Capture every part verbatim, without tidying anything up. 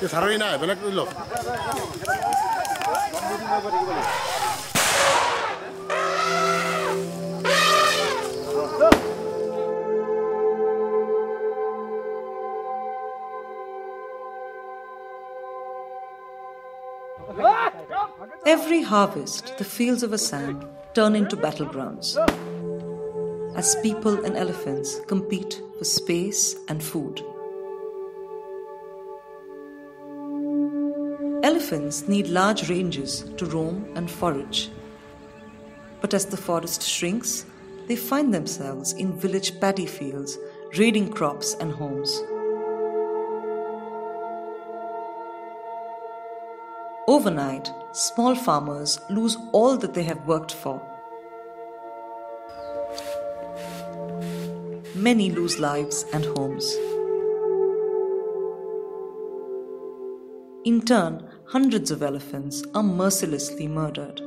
This Harvey na, belak tu loh. Every harvest, the fields of Assam turn into battlegrounds as people and elephants compete for space and food. Elephants need large ranges to roam and forage. But as the forest shrinks, they find themselves in village paddy fields, raiding crops and homes. Overnight, small farmers lose all that they have worked for. Many lose lives and homes. In turn, hundreds of elephants are mercilessly murdered.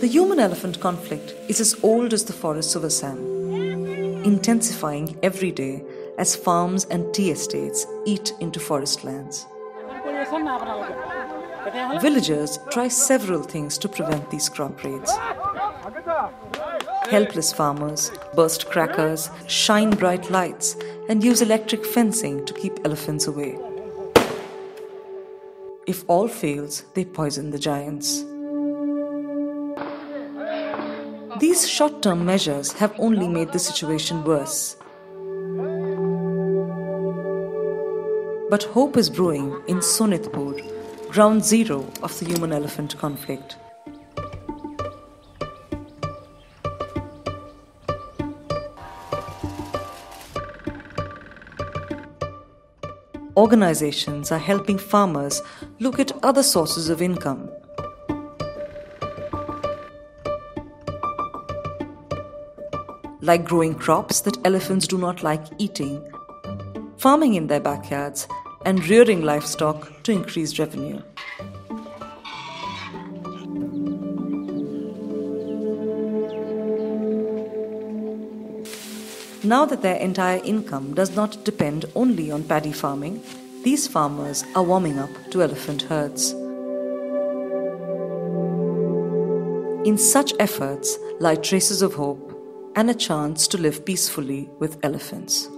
The human-elephant conflict is as old as the forests of Assam, intensifying every day as farms and tea estates eat into forest lands. Villagers try several things to prevent these crop raids. Helpless farmers burst crackers, shine bright lights, and use electric fencing to keep elephants away. If all fails, they poison the giants. These short-term measures have only made the situation worse. But hope is brewing in Sonitpur, ground zero of the human-elephant conflict. Organizations are helping farmers look at other sources of income. Like growing crops that elephants do not like eating, farming in their backyards, and rearing livestock to increase revenue. Now that their entire income does not depend only on paddy farming, these farmers are warming up to elephant herds. In such efforts lie traces of hope and a chance to live peacefully with elephants.